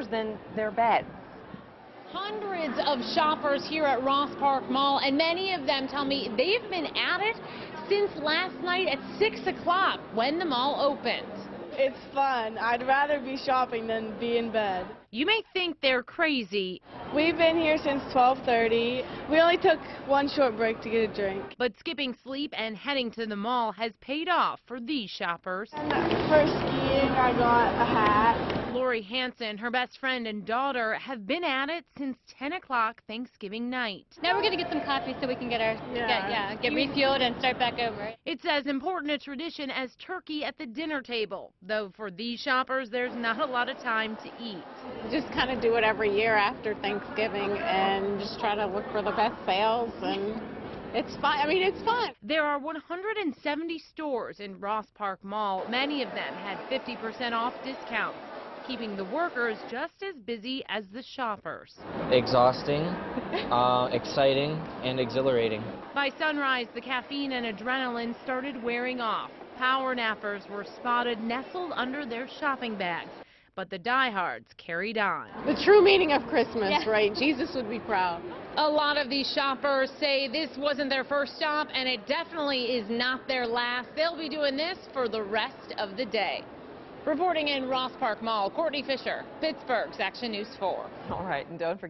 shoppers than their beds. Hundreds of shoppers here at Ross Park Mall, and many of them tell me they've been at it since last night at 6 o'clock when the mall opened. It's fun. I'd rather be shopping than be in bed. You may think they're crazy. We've been here since 12:30. We only took one short break to get a drink. But skipping sleep and heading to the mall has paid off for these shoppers. And for skiing, I got a hat. Lori Hansen, her best friend and daughter, have been at it since 10 o'clock Thanksgiving night. Now we're going to get some coffee so we can get our get refueled and start back over. It's as important a tradition as turkey at the dinner table, though for these shoppers, there's not a lot of time to eat. Just kind of do it every year after Thanksgiving and just try to look for the best sales, and it's fun. I mean, it's fun. There are 170 stores in Ross Park Mall. Many of them had 50% off discounts, keeping the workers just as busy as the shoppers. Exhausting, exciting, and exhilarating. By sunrise, the caffeine and adrenaline started wearing off. Power nappers were spotted nestled under their shopping bags. But the diehards carried on. The true meaning of Christmas, right? Jesus would be proud. A lot of these shoppers say this wasn't their first stop, and it definitely is not their last. They'll be doing this for the rest of the day. Reporting in Ross Park Mall, Courtney Fisher, Pittsburgh's Action News 4. All right, and don't forget.